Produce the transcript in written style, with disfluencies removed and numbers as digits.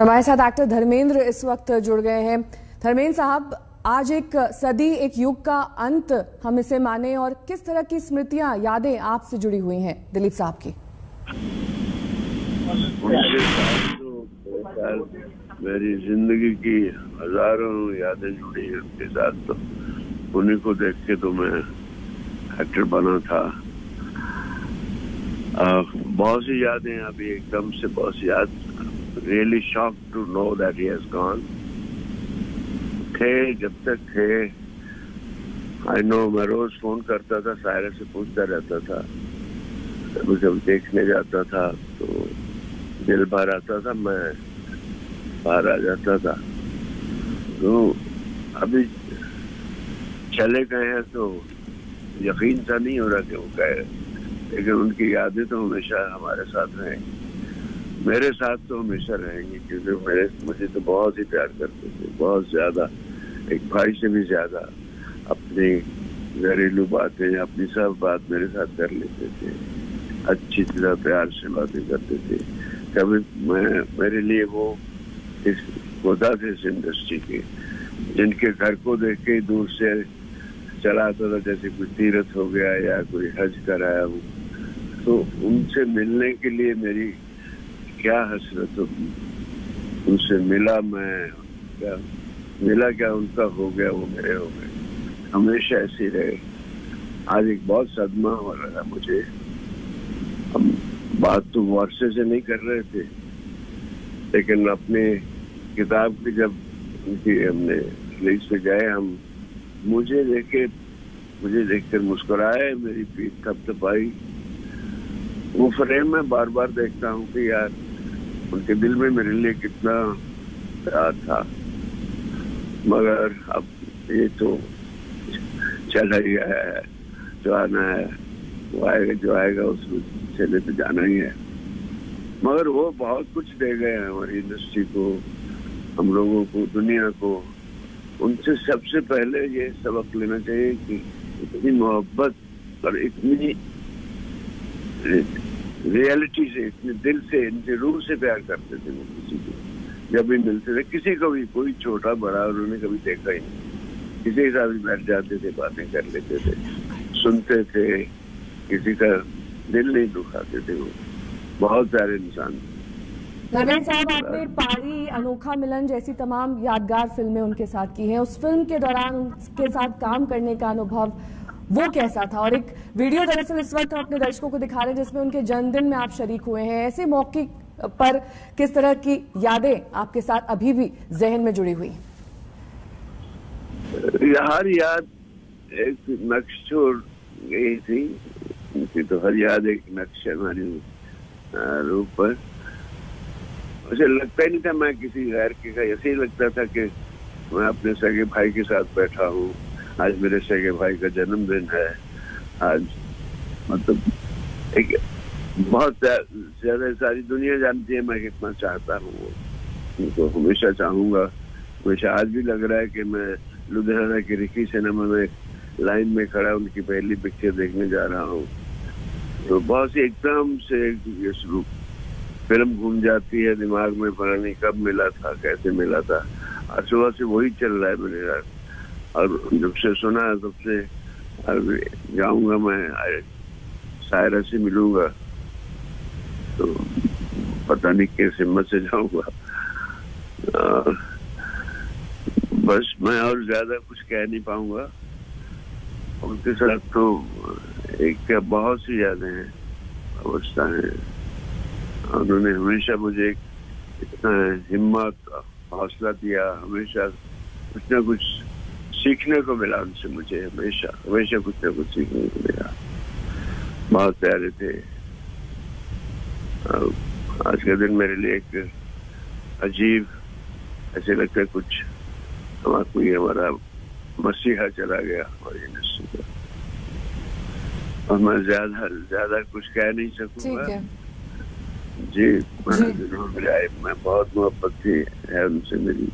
हमारे साथ एक्टर धर्मेंद्र इस वक्त जुड़ गए हैं। धर्मेंद्र साहब, आज एक सदी, एक युग का अंत हम इसे माने, और किस तरह की स्मृतियां, यादें आपसे जुड़ी हुई हैं दिलीप साहब की? मेरी जिंदगी की हजारों यादें जुड़ी हैं उनके साथ, तो उन्हीं को देख के तो मैं एक्टर बना था। बहुत सी यादें अभी एकदम से, बहुत सी याद। Really shocked to know that he has gone. थे जब तक थे, I know, मैं रोज फोन करता था, सायरा से पूछता रहता था, तो जब देखने जाता था तो दिल बाहर आता था, मैं बाहर आ जाता था। तो अभी चले गए हैं तो यकीन सा नहीं हो रहा कि वो गए, लेकिन उनकी यादें तो हमेशा हमारे साथ हैं, मेरे साथ तो हमेशा रहेंगे, क्योंकि मुझे तो बहुत ही प्यार करते थे, बहुत ज्यादा, एक भाई से भी ज्यादा। अपनी घरेलू बातें, अपनी सब बात मेरे साथ कर लेते थे, अच्छी तरह प्यार से बातें करते थे। कभी मैं, मेरे लिए वो इस होता थे इस इंडस्ट्री के, जिनके घर को देख के दूर से चला आता था, जैसे कोई तीर्थ हो गया या कोई हज कराया हो, तो उनसे मिलने के लिए मेरी क्या हसरत। उनसे मिला मैं, क्या मिला, क्या उनका हो गया, वो मेरे हो गए, हमेशा ऐसे रहे। आज एक बहुत सदमा हो रहा है मुझे। हम बात तो वर्षे से नहीं कर रहे थे, लेकिन अपने किताब की जब उनकी हमने रिलीज पे गए, हम मुझे देखकर मुस्कुराए, मेरी पीठ थपथपाई। वो फ्रेम में बार बार देखता हूँ कि यार उनके दिल में मेरे लिए कितना प्यार था, मगर अब ये तो चला ही है, जो आना है वो आएगा, जो आएगा उसमें चले तो जाना ही है। मगर वो बहुत कुछ दे गए हैं हमारी इंडस्ट्री को, हम लोगों को, दुनिया को। उनसे सबसे पहले ये सबक लेना चाहिए कि इतनी मोहब्बत और इतनी रियलिटी से, इतने दिल से, इनसे रूह से प्यार करते थे वो किसी को, जब भी मिलते थे, किसी को भी, कोई छोटा बड़ा उन्होंने कभी देखा ही नहीं। किसी के साथ भी बैठ जाते थे, बातें कर लेते थे, सुनते थे, किसी का दिल नहीं दुखाते थे। वो बहुत सारे इंसान थे। नरेंद्र साहब, आपने पारी, अनोखा मिलन जैसी तमाम यादगार फिल्में उनके साथ की हैं। उस फिल्म के दौरान उनके साथ काम करने का अनुभव वो कैसा था? और एक वीडियो दरअसल इस वक्त हम अपने दर्शकों को दिखा रहे हैं जिसमें उनके जन्मदिन में आप शरीक हुए हैं। ऐसे मौके पर किस तरह की यादें आपके साथ अभी भी जहन में जुड़ी हुई? हर याद एक नक्श छोड़ गई थी उनकी, तो हर याद एक नक्श हमारी रूप पर। मुझे लगता ही नहीं था मैं किसी गैर के का, ऐसे ही लगता था कि मैं अपने सगे भाई के साथ बैठा हूँ। आज मेरे सगे भाई का जन्मदिन है, आज मतलब एक बहुत ज्यादा, सारी दुनिया जानती है मैं कितना चाहता हूँ उनको, हमेशा चाहूँगा, हमेशा। आज भी लग रहा है कि मैं लुधियाना के रिकी सिनेमा में लाइन में खड़ा उनकी पहली पिक्चर देखने जा रहा हूँ। तो बहुत सी एकदम से फिल्म घूम जाती है दिमाग में, पता नहीं कब मिला था, कैसे मिला था, और सुबह से वही चल रहा है मेरे साथ। और जब से सुना तब से जाऊंगा मैं, सायरा से मिलूंगा, तो पता नहीं कैसे हिम्मत से जाऊंगा। बस मैं और ज्यादा कुछ कह नहीं पाऊंगा। उनके साथ तो एक बहुत सी यादें हैं, अवस्था है। उन्होंने हमेशा मुझे इतना हिम्मत, हौसला दिया, हमेशा कुछ ना कुछ सीखने को मिला उनसे। मुझे हमेशा कुछ ना कुछ सीखने को मिला। बहुत प्यारे थे। आज का दिन मेरे लिए एक अजीब, ऐसे लगता है कुछ हमारा मसीहा चला गया हमारी इंडस्ट्री का, और मैं ज्यादा कुछ कह नहीं सकूंगा। जी, जरूर मिला, मैं बहुत मोहब्बत थी है उनसे मेरी।